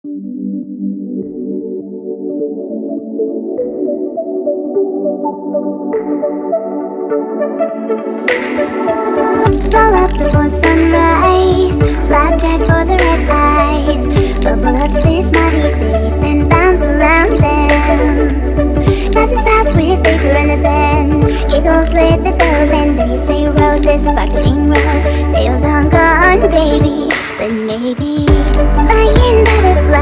Roll up before sunrise, Flackjack for the red eyes. Bubble up his muddy face and bounce around them. Passes out with paper and a pen, giggles with the girls, and they say roses sparkling rose. They all long gone, baby, but maybe flying butterflies